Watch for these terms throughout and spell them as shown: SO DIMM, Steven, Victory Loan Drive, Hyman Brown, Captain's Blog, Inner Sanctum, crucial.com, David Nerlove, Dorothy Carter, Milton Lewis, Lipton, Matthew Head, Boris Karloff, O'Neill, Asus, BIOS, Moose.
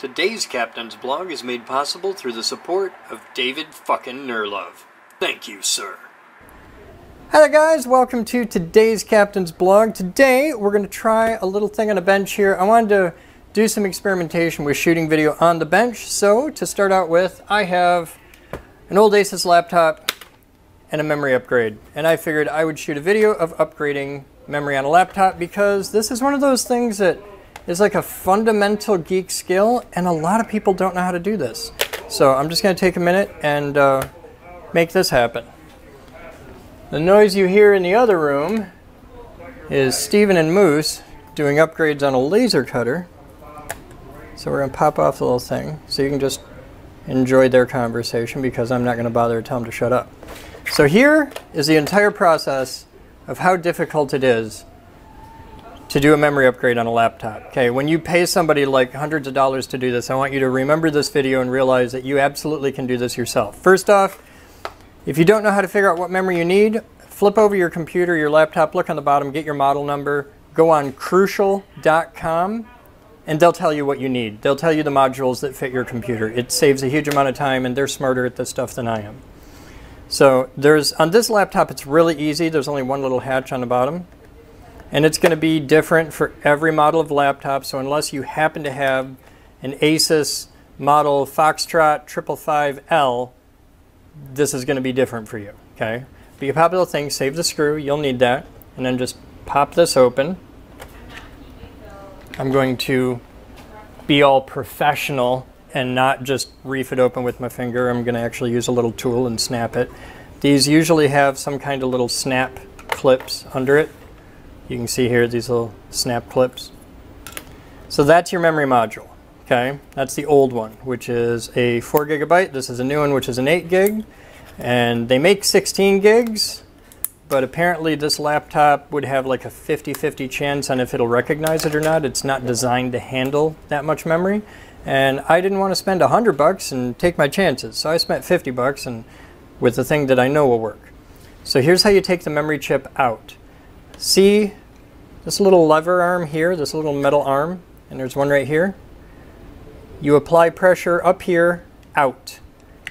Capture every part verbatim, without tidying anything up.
Today's Captain's Blog is made possible through the support of David fucking Nerlove. Thank you, sir. Hi there, guys. Welcome to today's Captain's Blog. Today, we're going to try a little thing on a bench here. I wanted to do some experimentation with shooting video on the bench. So, to start out with, I have an old Asus laptop and a memory upgrade. And I figured I would shoot a video of upgrading memory on a laptop because this is one of those things that is like a fundamental geek skill, and a lot of people don't know how to do this. So I'm just going to take a minute and uh, make this happen. The noise you hear in the other room is Steven and Moose doing upgrades on a laser cutter. So we're going to pop off the little thing so you can just enjoy their conversation because I'm not going to bother to tell them to shut up. So here is the entire process of how difficult it is to do a memory upgrade on a laptop. Okay, when you pay somebody like hundreds of dollars to do this, I want you to remember this video and realize that you absolutely can do this yourself. First off, if you don't know how to figure out what memory you need, flip over your computer, your laptop, look on the bottom, get your model number, go on crucial dot com, and they'll tell you what you need. They'll tell you the modules that fit your computer. It saves a huge amount of time, and they're smarter at this stuff than I am. So there's, on this laptop, it's really easy. There's only one little hatch on the bottom. And it's going to be different for every model of laptop, so unless you happen to have an Asus model Foxtrot five five five L, this is going to be different for you, okay? But you pop the little thing, save the screw, you'll need that, and then just pop this open. I'm going to be all professional and not just reef it open with my finger. I'm going to actually use a little tool and snap it. These usually have some kind of little snap clips under it. You can see here these little snap clips. So that's your memory module, okay? That's the old one, which is a four gigabyte. This is a new one, which is an eight gig. And they make sixteen gigs, but apparently this laptop would have like a fifty fifty chance on if it'll recognize it or not. It's not designed to handle that much memory. And I didn't want to spend a hundred bucks and take my chances. So I spent fifty bucks and with the thing that I know will work. So here's how you take the memory chip out. See this little lever arm here, this little metal arm, and there's one right here. You apply pressure up here, out,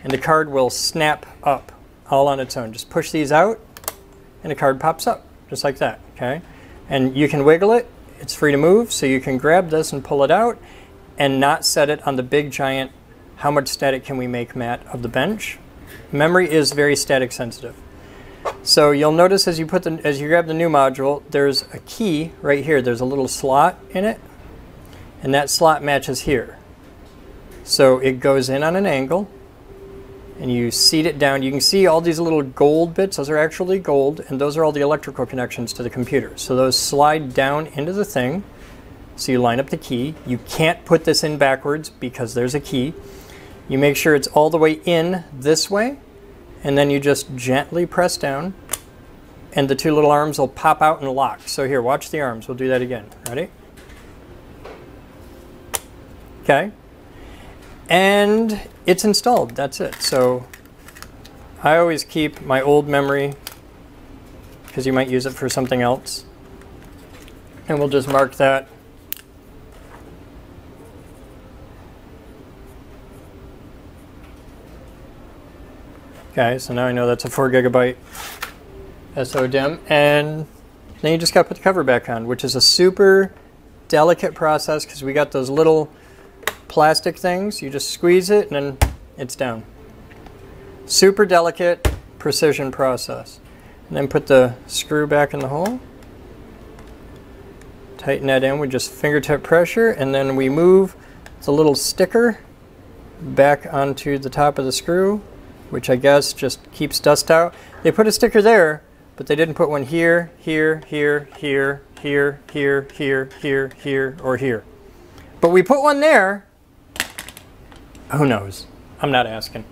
and the card will snap up all on its own. Just push these out, and the card pops up, just like that, okay? And you can wiggle it, it's free to move, so you can grab this and pull it out, and not set it on the big giant, how much static can we make, mat of the bench. Memory is very static sensitive. So you'll notice as you put the, as you grab the new module, there's a key right here. There's a little slot in it, and that slot matches here. So it goes in on an angle, and you seat it down. You can see all these little gold bits. Those are actually gold, and those are all the electrical connections to the computer. So those slide down into the thing, so you line up the key. You can't put this in backwards because there's a key. You make sure it's all the way in this way, and then you just gently press down, and the two little arms will pop out and lock. So here, watch the arms. We'll do that again. Ready? Okay. And it's installed. That's it. So I always keep my old memory because you might use it for something else. And we'll just mark that. Okay, so now I know that's a four gigabyte S O DIMM, and then you just got to put the cover back on, which is a super delicate process because we got those little plastic things. You just squeeze it, and then it's down. Super delicate precision process. And then put the screw back in the hole. Tighten that in with just fingertip pressure, and then we move the little sticker back onto the top of the screw, which I guess just keeps dust out. They put a sticker there, but they didn't put one here, here, here, here, here, here, here, here, here, or here. But we put one there. Who knows? I'm not asking.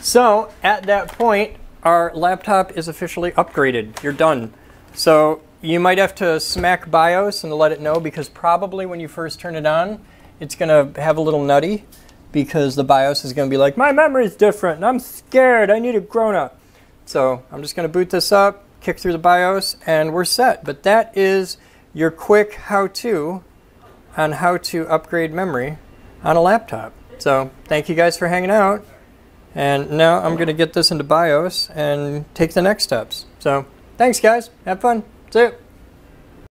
So at that point, our laptop is officially upgraded. You're done. So you might have to smack BIOS and let it know because probably when you first turn it on, it's gonna have a little nutty, because the BIOS is going to be like, my memory's different, and I'm scared, I need a grown-up. So I'm just going to boot this up, kick through the BIOS, and we're set. But that is your quick how-to on how to upgrade memory on a laptop. So thank you guys for hanging out. And now I'm going to get this into BIOS and take the next steps. So thanks, guys. Have fun. See you.